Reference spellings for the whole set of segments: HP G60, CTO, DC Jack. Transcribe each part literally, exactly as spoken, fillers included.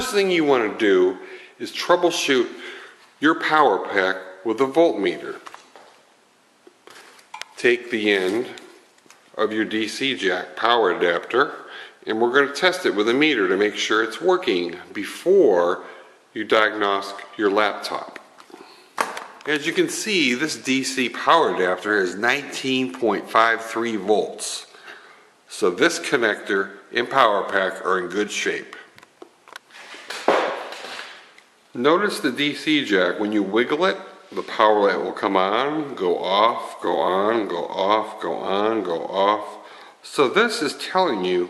first thing you want to do is troubleshoot your power pack with a voltmeter. Take the end of your D C jack power adapter, and we're going to test it with a meter to make sure it's working before you diagnose your laptop. As you can see, this D C power adapter has nineteen point five three volts. So this connector and power pack are in good shape. Notice the D C jack, when you wiggle it, the power light will come on, go off, go on, go off, go on, go off. So this is telling you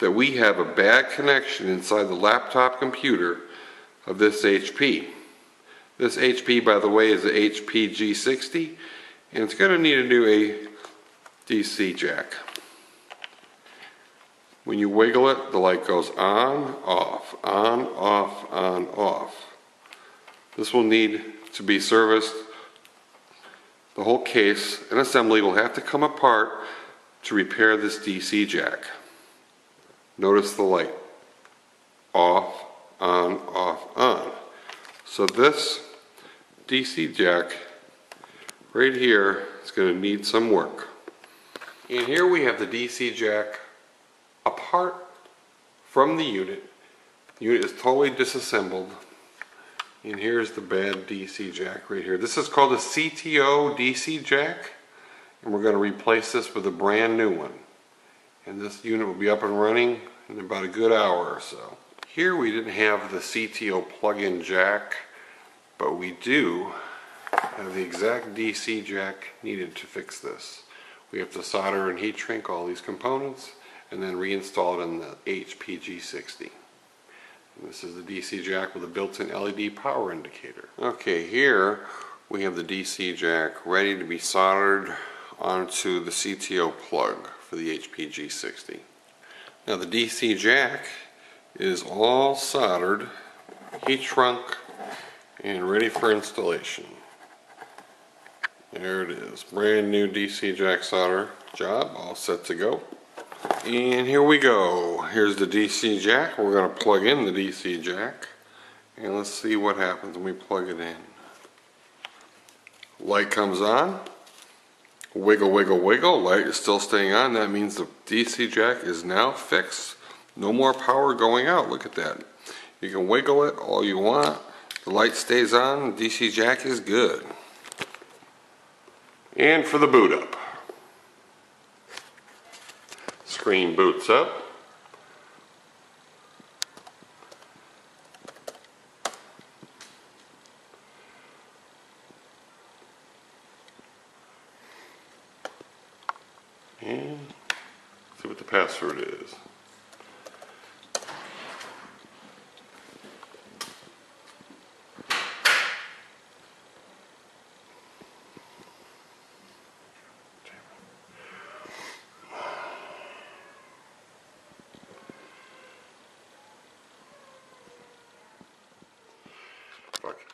that we have a bad connection inside the laptop computer of this H P. This H P, by the way, is a H P G sixty, and it's going to need to do a D C jack. When you wiggle it, the light goes on, off, on, off, on, off. This will need to be serviced. The whole case and assembly will have to come apart to repair this D C jack. Notice the light. Off, on, off, on. So this D C jack right here is going to need some work. And here we have the D C jack apart from the unit. The unit is totally disassembled. And here's the bad D C jack right here. This is called a C T O D C jack, and we're going to replace this with a brand new one. And this unit will be up and running in about a good hour or so. Here we didn't have the C T O plug-in jack, but we do have the exact D C jack needed to fix this. We have to solder and heat shrink all these components and then reinstall it on the H P G sixty. And this is the D C jack with a built-in L E D power indicator. Okay, here we have the D C jack ready to be soldered onto the C T O plug for the H P G sixty. Now the D C jack is all soldered, heat shrunk, and ready for installation. There it is, brand new D C jack solder job, all set to go. And here we go. Here's the D C jack. We're going to plug in the D C jack, and let's see what happens when we plug it in. Light comes on. Wiggle, wiggle, wiggle. Light is still staying on. That means the D C jack is now fixed. No more power going out. Look at that. You can wiggle it all you want. The light stays on. The D C jack is good. And for the boot up. Screen boots up. And see what the password is. Fuck.